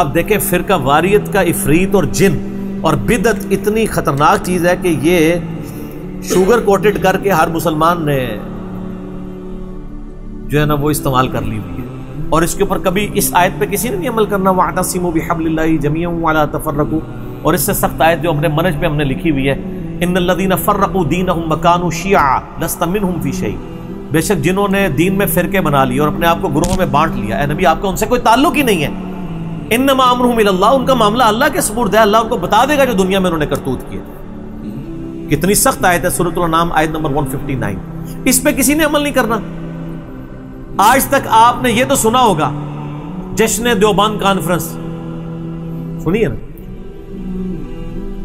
आप देखें फ़िरक़ा वारियत का इफरीत और जिन और बिदत इतनी ख़तरनाक चीज़ है कि ये शुगर कोटेड करके हर मुसलमान ने जो है ना वो इस्तेमाल कर ली हुई है। और इसके ऊपर कभी इस आयत पे किसी ने नहीं अमल करना, वाअतसिमू बिहब्लिल्लाहि जमीअन वला तफर्रकू। और इससे सख्त आयत जो हमने मनज पे हमने लिखी हुई है, इन्नल्लज़ीना फ़र्रक़ू दीनहुम वकानू शियअन लस्त मिनहुम फ़ी शै। बेशक जिन्होंने दीन में फ़िरके बना लिए और अपने आप को गुरोहों में बांट लिया, ए नबी आपका उनसे कोई ताल्लुक ही नहीं है। इन्नमा अमरुहुम इलल्लाह, उनका मामला अल्लाह के सुपुर्द है, अल्लाह उनको बता देगा जो दुनिया में उन्होंने करतूत किए। कितनी सख्त आयत है, सूरह नाम आयत नंबर 159। इस पे किसी ने अमल नहीं करना। आज तक आपने ये तो सुना होगा जश्न देवबंद कॉन्फ्रेंस सुनिए ना,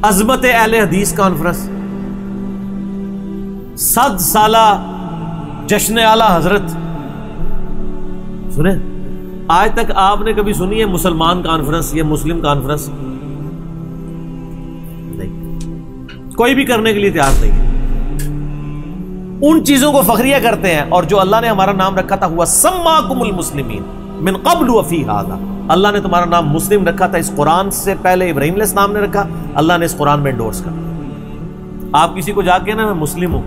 अजमत अहले हदीस कॉन्फ्रेंस, 7 साला जश्न आला हजरत सुने। आज तक आपने कभी सुनी है मुसलमान कॉन्फ्रेंस या मुस्लिम कॉन्फ्रेंस? नहीं, कोई भी करने के लिए तैयार नहीं है। उन चीजों को फखरिया करते हैं और जो अल्लाह ने हमारा नाम रखा था, हुआ सम्माकुमुल मुस्लिमीन मिन क़ब्ल व फ़ी हाज़ा। अल्लाह ने तुम्हारा नाम मुस्लिम रखा था, इस कुरान से पहले इब्राहिम अलैहि सलाम ने रखा, अल्लाह ने इस कुरान में एंडोर्स करा। आप किसी को जाके ना मैं मुस्लिम हूं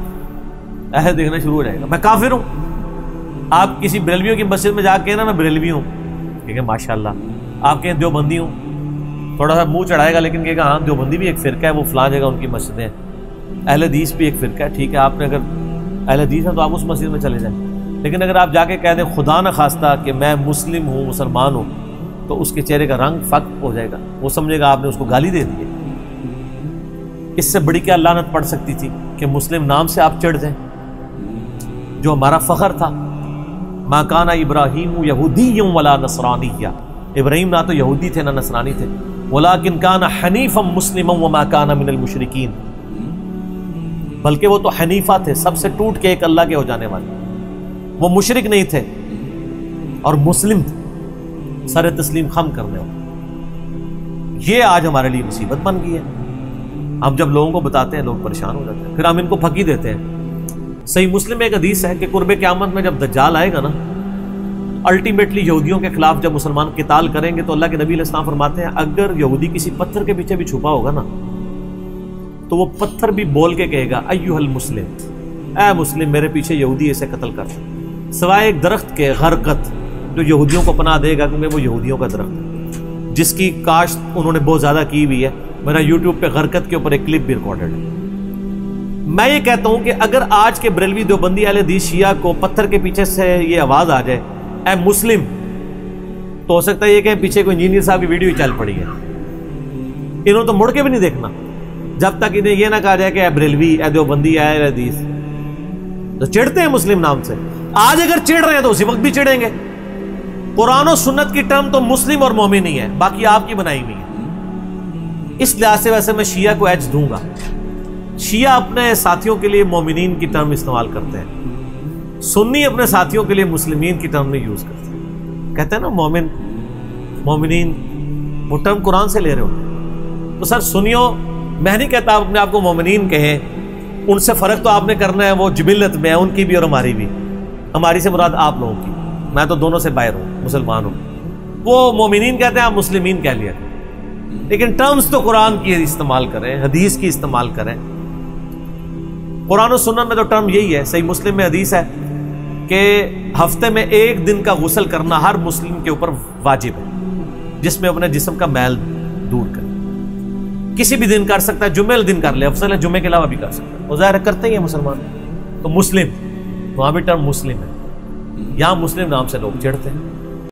ऐसे देखना शुरू हो जाएगा, मैं काफिर हूँ। आप किसी बरेलवियों की मस्जिद में जाके ना मैं बरेलवी हूँ कहेंगे माशाल्लाह, आप कहें देवबंदी हूँ, थोड़ा सा मुंह चढ़ाएगा लेकिन कहेगा हाँ देवबंदी भी एक फ़िरका है, वो फलां जगह उनकी मस्जिदें हैं, अहले हदीस भी एक फ़िरका है। ठीक है, आपने अगर अहले हदीस है तो आप उस मस्जिद में चले जाएँ, लेकिन अगर आप जाके कह दें खुदा न खास्ता कि मैं मुस्लिम हूँ मुसलमान हूँ, तो उसके चेहरे का रंग फक हो जाएगा, वो समझेगा आपने उसको गाली दे दी है। इससे बड़ी क्या लानत पड़ सकती थी कि मुस्लिम नाम से आप चढ़ जाएँ, जो हमारा फ़ख्र था। मा काना इब्राहीम यहूदिय्यन वला नसरानिय्या, इब्राहीम ना तो यहूदी थे ना नसरानी थे। वलाकिन काना हनीफम मुस्लिमम वमा काना मिनल मुशरिकीन, बल्कि वो तो हनीफा थे, सबसे टूट के एक अल्लाह के हो जाने वाले, वो मुशरिक नहीं थे और मुस्लिम थे, सर तस्लीम खम करने वाले। ये आज हमारे लिए मुसीबत बन गई है। हम जब लोगों को बताते हैं लोग परेशान हो जाते हैं, फिर हम इनको फकी देते हैं। सही मुस्लिम में एक हदीस है कि कुर्बे क़यामत में जब दज्जाल आएगा ना, अल्टीमेटली यहूदियों के खिलाफ जब मुसलमान किताल करेंगे तो अल्लाह के नबी अलैहिस्सलाम फरमाते हैं अगर यहूदी किसी पत्थर के पीछे भी छुपा होगा ना तो वो पत्थर भी बोल के कहेगा अय्युहल मुस्लिम, ऐ मुस्लिम मेरे पीछे यहूदी इसे कत्ल कर दे, सिवाय एक दरख्त के गरकत जो यहूदियों को पनाह देगा क्योंकि वो यहूदियों का दरख्त है जिसकी काश्त उन्होंने बहुत ज़्यादा की हुई है। मेरा यूट्यूब पर गरकत के ऊपर एक क्लिप भी रिकॉर्डेड है। मैं ये कहता हूँ कि अगर आज के बरेलवी देवबंदी अहले हदीस शिया को पत्थर के पीछे से ये आवाज़ आ जाए ऐ मुस्लिम, तो हो सकता है ये कि पीछे कोई इंजीनियर साहब की वीडियो ही चल पड़ी है, इन्होंने तो मुड़ के भी नहीं देखना जब तक इन्हें ये ना कहा जाए कि ऐ बरेलवी ऐ देवबंदी ऐ अहले हदीस। तो चिढ़ते हैं मुस्लिम नाम से, आज अगर चिढ़ रहे हैं तो उसी वक्त भी चिढ़ेंगे। कुरान और सुन्नत की टर्म तो मुस्लिम और मोमिन ही है, बाकी आपकी बनाई हुई है। इस लिहाज से वैसे मैं शिया को एज दूंगा, शिया अपने साथियों के लिए मोमिनीन की टर्म इस्तेमाल करते हैं, सुन्नी अपने साथियों के लिए मुस्लिमीन की टर्म में यूज़ करते हैं। कहते हैं ना मोमिन मोमिनीन, वो टर्म कुरान से ले रहे होते हैं। तो सर सुनियो, मैं नहीं कहता आप अपने आप को मोमिनीन कहें, उनसे फ़र्क तो आपने करना है, वो जबिलत में है उनकी भी और हमारी भी। हमारी से मुराद आप लोगों की, मैं तो दोनों से बाहर हूँ, मुसलमान हूँ। वो मोमिनीन कहते हैं, आप मुस्लिमीन कह लिया, लेकिन टर्म्स तो कुरान की इस्तेमाल करें, हदीस की इस्तेमाल करें। कुरान और सुन्नत में तो टर्म यही है। सही मुस्लिम में हदीस है कि हफ्ते में एक दिन का गुसल करना हर मुस्लिम के ऊपर वाजिब है, जिसमें अपने जिस्म का मैल दूर करे। किसी भी दिन कर सकता है, जुमे वाले दिन कर ले, अफसल है जुमे के अलावा भी कर सकता है। और ज़ाहिर करते ही है मुसलमान, तो मुस्लिम वहाँ भी टर्म मुस्लिम है, यहाँ मुस्लिम नाम से लोग चिढ़ते हैं।